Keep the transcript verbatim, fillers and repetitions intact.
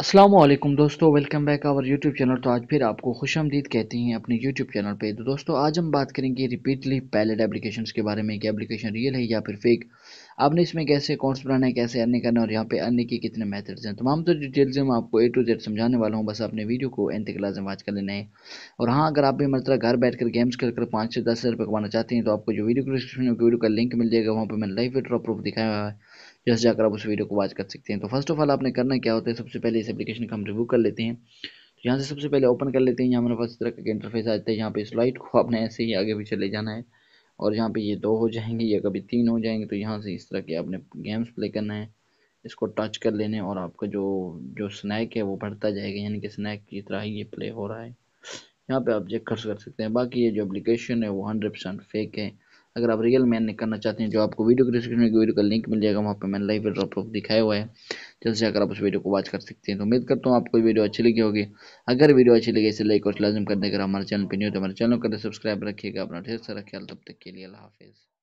अस्सलामुअलैकुम दोस्तों, welcome back our YouTube channel. तो आज फिर आपको खुशामदीद कहते हैं अपने यूट्यूब चैनल पे। तो दोस्तों आज हम बात करेंगे रिपीटली पैलेट एप्लीकेशंस के बारे में कि एप्लीकेशन रियल है या फिर फेक, आपने इसमें कैसे अकाउंट्स बनाना है, कैसे अर्निंग करना है और यहाँ पे अर्निंग के कितने मेथड्स हैं। तमाम तो डिटेल्स हम आपको ए टू जेड समझाने वाला हूँ। बस आपने वीडियो को एंड तक लाज़िम वॉच कर लेना है। और हाँ, अगर आप भी हमारे तरह घर बैठकर गेम्स खेलकर पाँच से दस हज़ार रुपये कमाना चाहते हैं तो आपको जो वीडियो डिस्क्रिप्शन में वीडियो का लिंक मिल जाएगा, वहाँ पर मैंने लाइव विड्रॉ प्रूफ दिखाया हुआ है, जैसे जाकर आप उस वीडियो को वॉच कर सकते हैं। तो फर्स्ट ऑफ ऑल आपने करना क्या होता है, सबसे पहले इस एप्लीकेशन का हम रिव्यू कर लेते हैं। तो यहाँ से सबसे पहले ओपन कर लेते हैं। यहाँ हमारे पास इस तरह का इंटरफेस आ जाता है। यहाँ पे स्लाइड को आपने ऐसे ही आगे पीछे ले जाना है और यहाँ पे ये दो हो जाएंगे या कभी तीन हो जाएंगे। तो यहाँ से इस तरह के आपने गेम्स प्ले करना है, इसको टच कर लेने और आपका जो जो स्नैक है वो बढ़ता जाएगा, यानी कि स्नैक की तरह ये प्ले हो रहा है। यहाँ पे आप चेक कर सकते हैं। बाकी ये जो एप्लीकेशन है वो हंड्रेड परसेंट फेक है। अगर आप रियल में अर्निंग करना चाहते हैं, जो आपको वीडियो के डिस्क्रिप्शन में वीडियो का लिंक मिल जाएगा, वहाँ पे मैंने लाइव विड्रॉ प्रूफ दिखाया हुआ है, जैसे अगर आप उस वीडियो को वॉच कर सकते हैं। तो उम्मीद करता हूँ आपको वीडियो अच्छी लगी होगी। अगर वीडियो अच्छी लगी इसे लाइक और लाजम कर दें। अगर हमारे चैनल पर नहीं हो तो हमारे चैनल को सब्सक्राइब रखिएगा। अपना ढेर सारा ख्याल, तब तक के लिए अल्लाह हाफिज़।